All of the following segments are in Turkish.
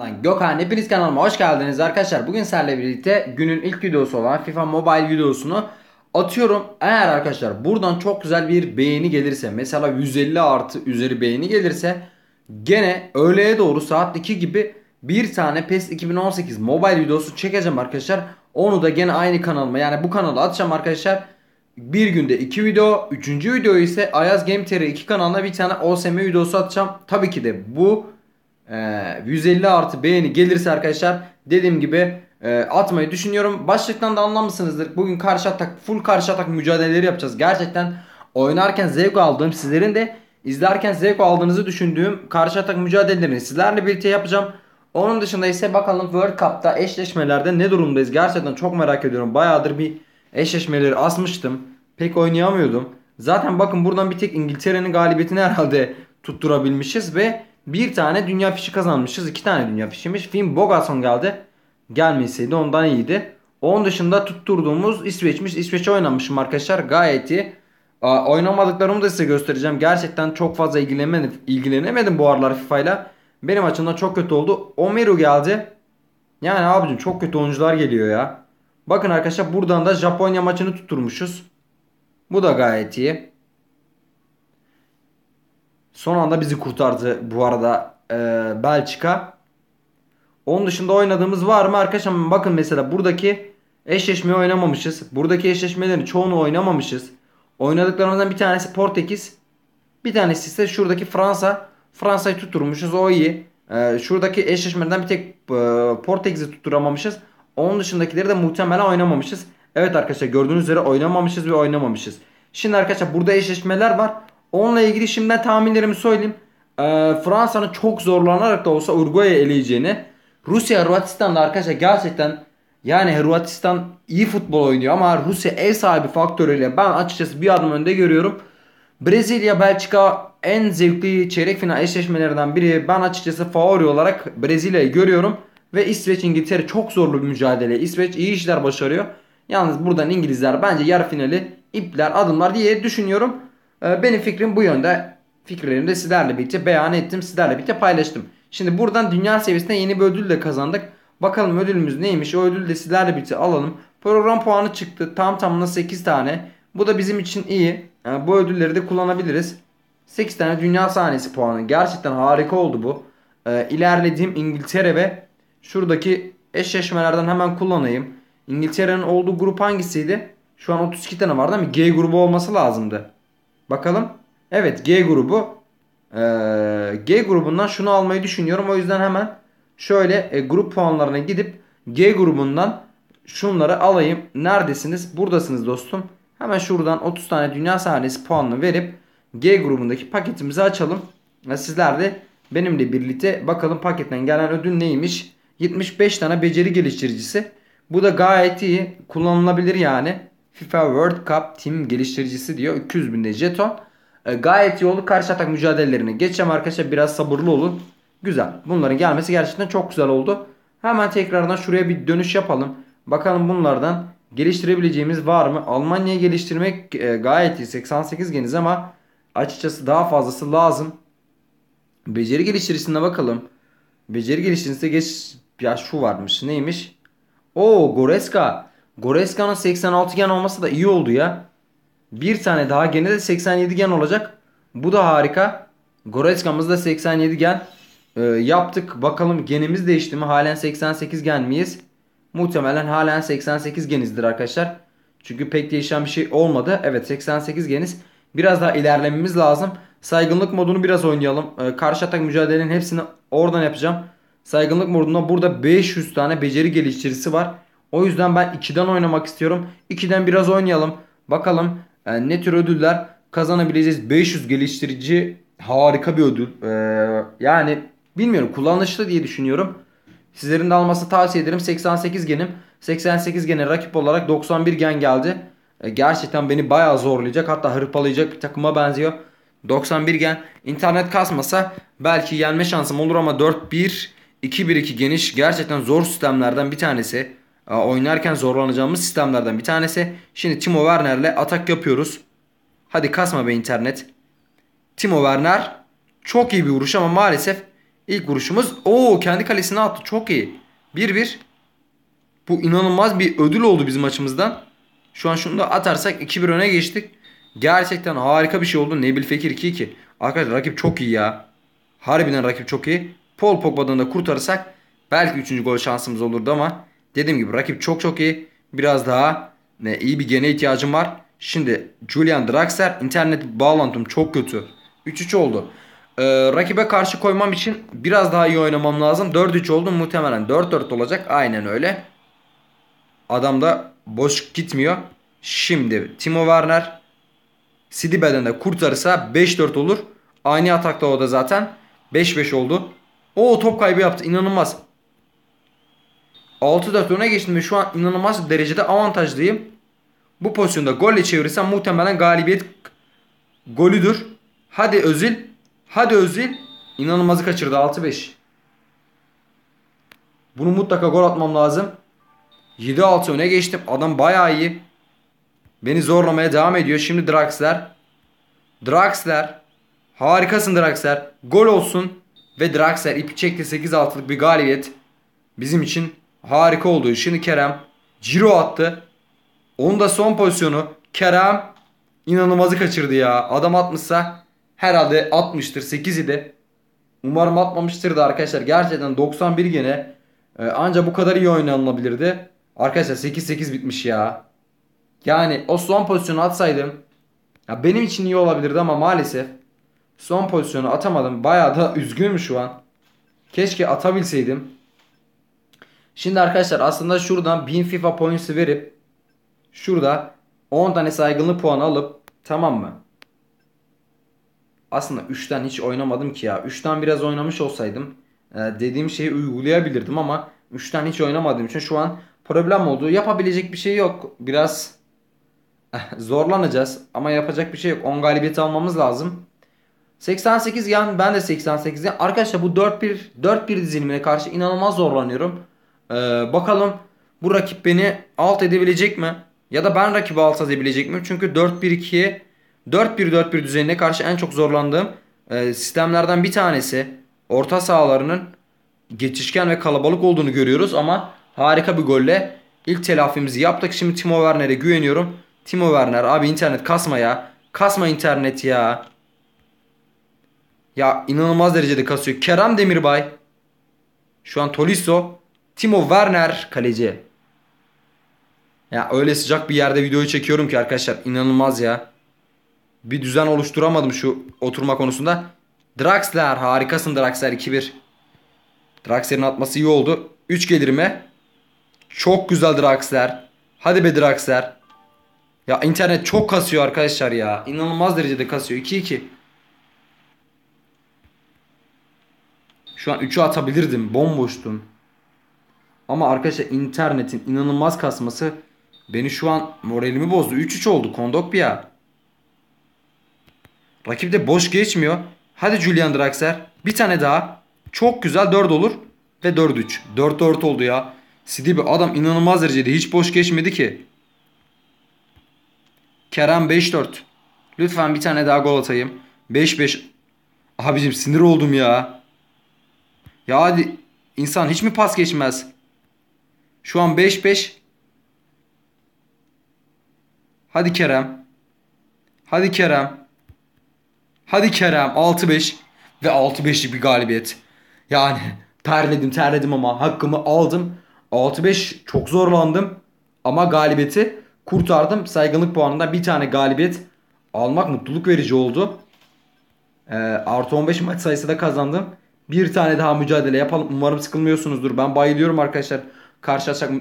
Lan Gökhan, hepiniz kanalıma hoş geldiniz arkadaşlar. Bugün sizlerle birlikte günün ilk videosu olan FIFA Mobile videosunu atıyorum. Eğer arkadaşlar buradan çok güzel bir beğeni gelirse, mesela 150 artı üzeri beğeni gelirse, gene öğleye doğru saat 2 gibi bir tane PES 2018 Mobile videosu çekeceğim arkadaşlar. Onu da gene aynı kanalıma, yani bu kanala atacağım arkadaşlar. Bir günde 2 video, 3. video ise Ayaz Game TR 2 kanalına bir tane OSM videosu atacağım. Tabii ki de bu 150 artı beğeni gelirse arkadaşlar, dediğim gibi atmayı düşünüyorum. Başlıktan da anlamışsınızdır. Bugün karşı atak, full karşı atak mücadeleleri yapacağız. Gerçekten oynarken zevk aldığım, sizlerin de izlerken zevk aldığınızı düşündüğüm karşı atak mücadelelerini sizlerle birlikte yapacağım. Onun dışında ise bakalım World Cup'ta eşleşmelerde ne durumdayız, gerçekten çok merak ediyorum. Bayağıdır bir eşleşmeleri asmıştım, pek oynayamıyordum. Zaten bakın buradan bir tek İngiltere'nin galibiyetini herhalde tutturabilmişiz ve bir tane dünya fişi kazanmışız. 2 tane dünya fişiymiş. Finn Borgason geldi. Gelmeseydi ondan iyiydi. Onun dışında tutturduğumuz İsveç'miş. İsveç'e oynamışım arkadaşlar. Gayet iyi. Oynamadıklarımı da size göstereceğim. Gerçekten çok fazla ilgilenemedim bu aralar FIFA'yla. Benim açımdan çok kötü oldu. Omeru geldi. Yani abicim çok kötü oyuncular geliyor ya. Bakın arkadaşlar buradan da Japonya maçını tutturmuşuz. Bu da gayet iyi. Son anda bizi kurtardı bu arada Belçika. Onun dışında oynadığımız var mı arkadaşlar? Bakın mesela buradaki eşleşmeyi oynamamışız. Buradaki eşleşmelerin çoğunu oynamamışız. Oynadıklarımızdan bir tanesi Portekiz. Bir tanesi ise şuradaki Fransa. Fransa'yı tutturmuşuz, o iyi. Şuradaki eşleşmeden bir tek Portekiz'i tutturamamışız. Onun dışındakileri de muhtemelen oynamamışız. Evet arkadaşlar, gördüğünüz üzere oynamamışız ve oynamamışız. Şimdi arkadaşlar burada eşleşmeler var. Onunla ilgili şimdiden tahminlerimi söyleyeyim. Fransa'nın çok zorlanarak da olsa Uruguay'ı eleyeceğini. Rusya Hırvatistan'da arkadaşlar gerçekten, yani Hırvatistan iyi futbol oynuyor ama Rusya ev sahibi faktörüyle ben açıkçası bir adım önde görüyorum. Brezilya Belçika en zevkli çeyrek final eşleşmelerinden biri. Ben açıkçası favori olarak Brezilya'yı görüyorum. Ve İsveç İngiltere çok zorlu bir mücadele. İsveç iyi işler başarıyor. Yalnız buradan İngilizler bence yarı finali ipler adımlar diye düşünüyorum. Benim fikrim bu yönde. Fikirlerimi de sizlerle birlikte beyan ettim. Sizlerle birlikte paylaştım. Şimdi buradan dünya seviyesinde yeni bir ödül de kazandık. Bakalım ödülümüz neymiş? O ödülü de sizlerle birlikte alalım. Program puanı çıktı. Tam tamına 8 tane. Bu da bizim için iyi. Yani bu ödülleri de kullanabiliriz. 8 tane dünya sahnesi puanı. Gerçekten harika oldu bu. İlerlediğim İngiltere ve şuradaki eşleşmelerden hemen kullanayım. İngiltere'nin olduğu grup hangisiydi? Şu an 32 tane var değil mi? G grubu olması lazımdı. Bakalım. Evet, G grubu. G grubundan şunu almayı düşünüyorum. O yüzden hemen şöyle grup puanlarına gidip G grubundan şunları alayım. Neredesiniz? Buradasınız dostum. Hemen şuradan 30 tane dünya sahnesi puanını verip G grubundaki paketimizi açalım. Ve sizler de benimle birlikte bakalım paketten gelen ödül neymiş? 75 tane beceri geliştiricisi. Bu da gayet iyi. Kullanılabilir yani. FIFA World Cup Team geliştiricisi diyor. 200.000 de jeton. Gayet iyi oldu. Karşı atak mücadelelerine geçeceğim arkadaşlar. Biraz sabırlı olun. Güzel. Bunların gelmesi gerçekten çok güzel oldu. Hemen tekrardan şuraya bir dönüş yapalım. Bakalım bunlardan geliştirebileceğimiz var mı? Almanya'yı geliştirmek gayet iyi. 88 geniz ama açıkçası daha fazlası lazım. Beceri geliştiricisine bakalım. Beceri geliştiricisine geç... Ya şu varmış. Neymiş? Oo, Goretzka. Goreska'nın 86 gen olması da iyi oldu ya. Bir tane daha gene de 87 gen olacak. Bu da harika. Goreska'mızı da 87 gen yaptık. Bakalım genimiz değişti mi? Halen 88 gen miyiz? Muhtemelen halen 88 genizdir arkadaşlar. Çünkü pek değişen bir şey olmadı. Evet, 88 geniz. Biraz daha ilerlememiz lazım. Saygınlık modunu biraz oynayalım. Karşı atak mücadelenin hepsini oradan yapacağım. Saygınlık modunda burada 500 tane beceri geliştiricisi var. O yüzden ben 2'den oynamak istiyorum. 2'den biraz oynayalım. Bakalım ne tür ödüller kazanabileceğiz. 500 geliştirici harika bir ödül. Yani bilmiyorum, kullanışlı diye düşünüyorum. Sizlerin de alması tavsiye ederim. 88 genim. 88 gene rakip olarak 91 gen geldi. Gerçekten beni bayağı zorlayacak. Hatta hırpalayacak bir takıma benziyor. 91 gen. İnternet kasmasa belki yenme şansım olur ama 4-1, 2-1-2 geniş. Gerçekten zor sistemlerden bir tanesi. Oynarken zorlanacağımız sistemlerden bir tanesi. Şimdi Timo Werner'le atak yapıyoruz. Hadi kasma be internet. Timo Werner çok iyi bir vuruş ama maalesef İlk vuruşumuz. Oo, kendi kalesine attı. Çok iyi. 1-1. Bu inanılmaz bir ödül oldu bizim açımızdan. Şu an şunu da atarsak 2-1 öne geçtik. Gerçekten harika bir şey oldu. Nabil Fekir 2-2. Arkadaşlar rakip çok iyi ya. Harbiden rakip çok iyi. Paul Pogba'dan da kurtarırsak belki 3. gol şansımız olurdu ama dediğim gibi rakip çok çok iyi. Biraz daha iyi bir gene ihtiyacım var. Şimdi Julian Draxler, internet bağlantım çok kötü. 3-3 oldu. Rakibe karşı koymam için biraz daha iyi oynamam lazım. 4-3 oldu, muhtemelen 4-4 olacak. Aynen öyle. Adam da boş gitmiyor. Şimdi Timo Werner Sidibe'den de kurtarırsa 5-4 olur. Aynı atakta o da zaten. 5-5 oldu. O top kaybı yaptı. İnanılmaz. 6-4 öne geçtim ve şu an inanılmaz derecede avantajlıyım. Bu pozisyonda golle çevirirsem muhtemelen galibiyet golüdür. Hadi Özil. Hadi Özil. İnanılmazı kaçırdı. 6-5. Bunu mutlaka gol atmam lazım. 7-6 öne geçtim. Adam bayağı iyi. Beni zorlamaya devam ediyor. Şimdi Draxler. Draxler. Harikasın Draxler. Gol olsun. Ve Draxler ipi çekti. 8-6'lık bir galibiyet. Bizim için harika oldu. Şimdi Kerem. Ciro attı. Onun da son pozisyonu. Kerem inanılmazı kaçırdı ya. Adam atmışsa herhalde atmıştır. 8 idi. Umarım atmamıştır da arkadaşlar. Gerçekten 91 gene. Anca bu kadar iyi oynanılabilirdi. Arkadaşlar 8-8 bitmiş ya. Yani o son pozisyonu atsaydım ya benim için iyi olabilirdi ama maalesef son pozisyonu atamadım. Bayağı da üzgünüm şu an. Keşke atabilseydim. Şimdi arkadaşlar aslında şuradan 1000 FIFA points'i verip şurada 10 tane saygınlık puanı alıp, tamam mı? Aslında 3'ten hiç oynamadım ki ya. 3'ten biraz oynamış olsaydım dediğim şeyi uygulayabilirdim ama 3'ten hiç oynamadığım için şu an problem oldu. Yapabilecek bir şey yok. Biraz zorlanacağız ama yapacak bir şey yok. 10 galibiyeti almamız lazım. 88 yan, ben de 88 yan. Arkadaşlar bu 4-1 dizilimine karşı inanılmaz zorlanıyorum. Bakalım bu rakip beni alt edebilecek mi? Ya da ben rakibi alt edebilecek mi? Çünkü 4-1-2'ye 4-1-4-1 düzenine karşı en çok zorlandığım sistemlerden bir tanesi. Orta sahalarının geçişken ve kalabalık olduğunu görüyoruz ama harika bir golle ilk telafimizi yaptık. Şimdi Timo Werner'e güveniyorum. Timo Werner abi, internet kasma ya. Kasma internet ya. Ya inanılmaz derecede kasıyor. Kerem Demirbay. Şu an Tolisso. Timo Werner kaleci. Ya öyle sıcak bir yerde videoyu çekiyorum ki arkadaşlar. İnanılmaz ya. Bir düzen oluşturamadım şu oturma konusunda. Draxler. Harikasın Draxler. 2-1. Draxler'in atması iyi oldu. 3 gelir mi? Çok güzel Draxler. Hadi be Draxler. Ya internet çok kasıyor arkadaşlar ya. İnanılmaz derecede kasıyor. 2-2. Şu an 3'ü atabilirdim. Bomboştum. Ama arkadaşlar internetin inanılmaz kasması beni şu an moralimi bozdu. 3-3 oldu. Kondopya. Rakip de boş geçmiyor. Hadi Julian Draxler. Bir tane daha. Çok güzel. 4 olur. Ve 4-3. 4-4 oldu ya. Sidibe adam inanılmaz derecede hiç boş geçmedi ki. Kerem 5-4. Lütfen bir tane daha gol atayım. 5-5. Abicim sinir oldum ya. Ya hadi insan hiç mi pas geçmez? Şu an 5-5. Hadi Kerem. Hadi Kerem. Hadi Kerem. 6-5. Ve 6-5'lik bir galibiyet. Yani terledim ama hakkımı aldım. 6-5 çok zorlandım. Ama galibiyeti kurtardım. Saygınlık puanında bir tane galibiyet almak mutluluk verici oldu. Artı 15 maç sayısı da kazandım. Bir tane daha mücadele yapalım. Umarım sıkılmıyorsunuzdur. Ben bayılıyorum arkadaşlar.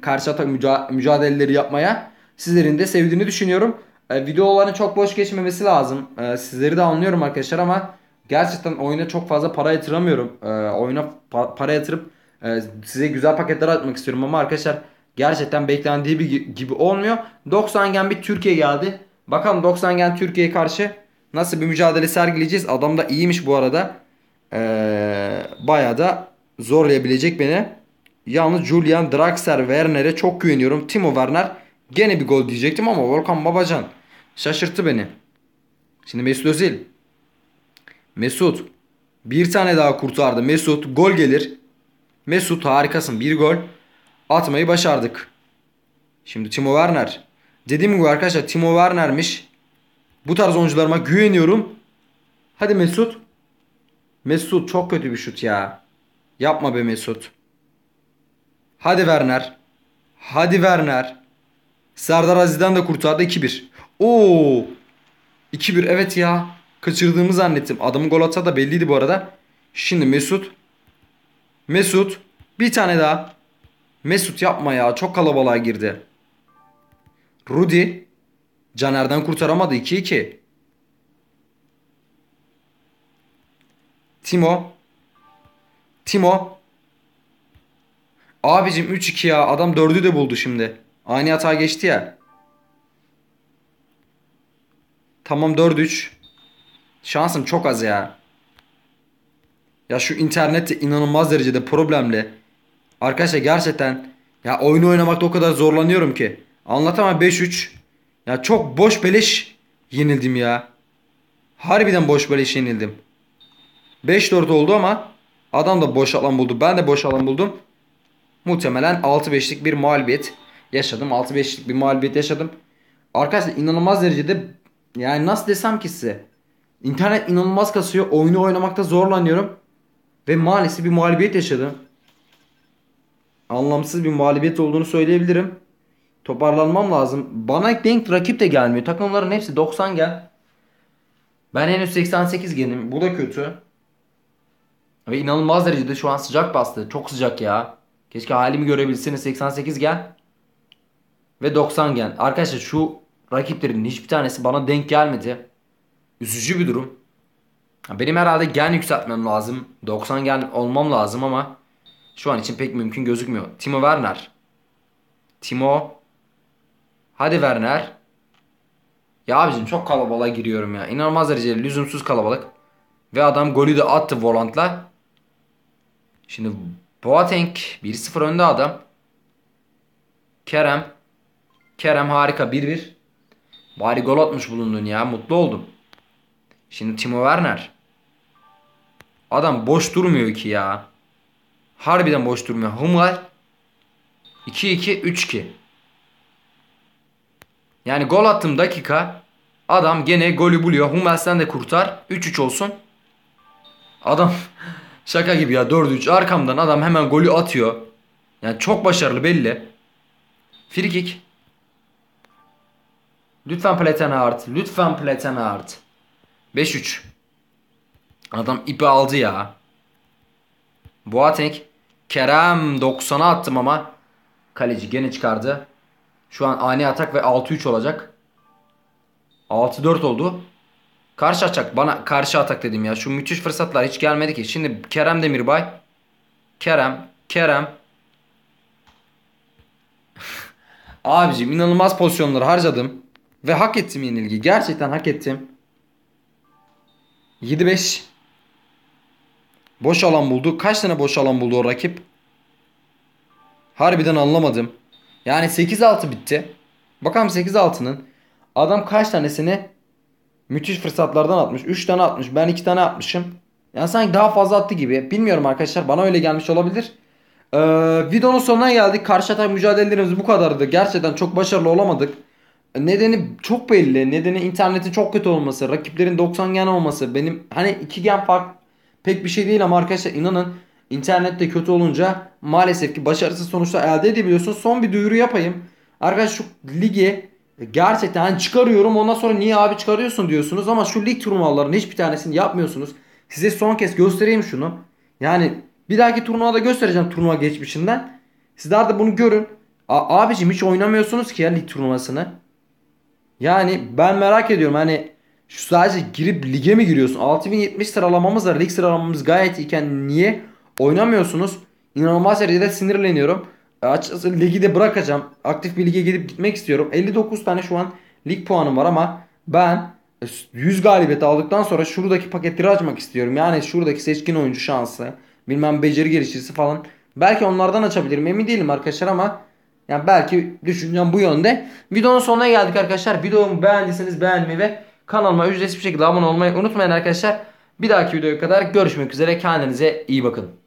Karşı atak mücadeleleri yapmaya. Sizlerin de sevdiğini düşünüyorum. Videoların çok boş geçmemesi lazım. Sizleri de anlıyorum arkadaşlar ama gerçekten oyuna çok fazla para yatıramıyorum. Oyuna para yatırıp size güzel paketler atmak istiyorum ama arkadaşlar gerçekten beklendiği gibi olmuyor. 90 gen bir Türkiye geldi. Bakalım 90 gen Türkiye'ye karşı nasıl bir mücadele sergileyeceğiz. Adam da iyiymiş bu arada. Bayağı da zorlayabilecek beni. Yalnız Julian Draxler Werner'e çok güveniyorum. Timo Werner gene bir gol diyecektim ama Volkan Babacan şaşırttı beni. Şimdi Mesut Özil. Mesut. Bir tane daha kurtardı Mesut. Gol gelir. Mesut harikasın. Bir gol atmayı başardık. Şimdi Timo Werner. Dediğim gibi arkadaşlar Timo Werner'miş. Bu tarz oyuncularıma güveniyorum. Hadi Mesut. Mesut çok kötü bir şut ya. Yapma be Mesut. Hadi Werner. Hadi Werner. Serdar Aziz'den de kurtardı. 2-1. Oo! 2-1 evet ya. Kaçırdığımı zannettim. Adamın gol atsa da belliydi bu arada. Şimdi Mesut. Mesut. Bir tane daha. Mesut yapma ya. Çok kalabalığa girdi. Rudi. Caner'den kurtaramadı. 2-2. Timo. Timo. Abicim 3-2 ya. Adam 4'ü de buldu şimdi. Aynı hata geçti ya. Tamam 4-3. Şansım çok az ya. Ya şu internet de inanılmaz derecede problemli. Arkadaşlar gerçekten ya oyunu oynamakta o kadar zorlanıyorum ki. Anlatamam 5-3. Ya çok boş beleş yenildim ya. Harbiden boş beleş yenildim. 5-4 oldu ama adam da boş alan buldu. Ben de boş alan buldum. Muhtemelen 6-5'lik bir mağlubiyet yaşadım. 6-5'lik bir mağlubiyet yaşadım. Arkadaşlar inanılmaz derecede yani nasıl desem ki size. İnternet inanılmaz kasıyor. Oyunu oynamakta zorlanıyorum. Ve maalesef bir mağlubiyet yaşadım. Anlamsız bir mağlubiyet olduğunu söyleyebilirim. Toparlanmam lazım. Bana denk rakip de gelmiyor. Takımların hepsi 90 gel. Ben henüz 88 gelim. Bu da kötü. Ve inanılmaz derecede şu an sıcak bastı. Çok sıcak ya. Keşke halimi görebilseniz. 88 gel. Ve 90 gel. Arkadaşlar şu rakiplerin hiçbir tanesi bana denk gelmedi. Üzücü bir durum. Benim herhalde gen yükseltmem lazım. 90 gen olmam lazım ama şu an için pek mümkün gözükmüyor. Timo Werner. Timo. Hadi Werner. Ya abicim çok kalabalığa giriyorum ya. İnanılmaz derecede lüzumsuz kalabalık. Ve adam golü de attı volantla. Şimdi Boateng 1-0 önde adam. Kerem. Kerem harika 1-1. Bari gol atmış bulundun ya. Mutlu oldum. Şimdi Timo Werner. Adam boş durmuyor ki ya. Harbiden boş durmuyor. Hummel. 2-2 3-2. Yani gol attım dakika. Adam gene golü buluyor. Hummel sen de kurtar. 3-3 olsun. Adam şaka gibi ya. 4-3 arkamdan adam hemen golü atıyor. Yani çok başarılı belli. Free kick. Lütfen Platenhardt. Lütfen Platenhardt. 5-3. Adam ipi aldı ya. Boateng. Kerem 90'a attım ama kaleci gene çıkardı. Şu an ani atak ve 6-3 olacak. 6-4 oldu. Karşı atak. Bana karşı atak dedim ya. Şu müthiş fırsatlar hiç gelmedi ki. Şimdi Kerem Demirbay. Kerem. Kerem. Abicim inanılmaz pozisyonları harcadım. Ve hak ettim yenilgi. Gerçekten hak ettim. 7-5. Boş alan buldu. Kaç tane boş alan buldu o rakip? Harbiden anlamadım. Yani 8-6 bitti. Bakalım 8-6'nın adam kaç tanesini müthiş fırsatlardan atmış. 3 tane atmış. Ben 2 tane atmışım. Yani sanki daha fazla attı gibi. Bilmiyorum arkadaşlar. Bana öyle gelmiş olabilir. Videonun sonuna geldik. Karşı atak mücadelelerimiz bu kadardı. Gerçekten çok başarılı olamadık. Nedeni çok belli. Nedeni internetin çok kötü olması. Rakiplerin 90 gen olması. Benim hani 2 gen fark pek bir şey değil ama arkadaşlar inanın. İnternette kötü olunca maalesef ki başarısız sonuçlar elde edebiliyorsunuz. Son bir duyuru yapayım. Arkadaşlar şu ligi gerçekten hani çıkarıyorum. Ondan sonra niye abi çıkarıyorsun diyorsunuz. Ama şu lig turnuvalarının hiçbir tanesini yapmıyorsunuz. Size son kez göstereyim şunu. Yani bir dahaki turnuvada göstereceğim turnuva geçmişinden. Sizler de bunu görün. Abicim hiç oynamıyorsunuz ki ya lig turnuvasını. Yani ben merak ediyorum hani şu sadece girip lige mi giriyorsun? 6070 sıralamamız var. Lig sıralamamız gayet iyiken niye oynamıyorsunuz? İnanılmaz derecede sinirleniyorum. Açıkçası ligi de bırakacağım. Aktif bir lige gidip gitmek istiyorum. 59 tane şu an lig puanım var ama ben 100 galibiyet aldıktan sonra şuradaki paketleri açmak istiyorum. Yani şuradaki seçkin oyuncu şansı, bilmem beceri geliştirisi falan. Belki onlardan açabilirim. Emin değilim arkadaşlar ama yani belki düşüncem bu yönde. Videonun sonuna geldik arkadaşlar. Videomu beğendiyseniz beğenmeyi ve kanalıma ücretsiz bir şekilde abone olmayı unutmayın arkadaşlar. Bir dahaki videoya kadar görüşmek üzere. Kendinize iyi bakın.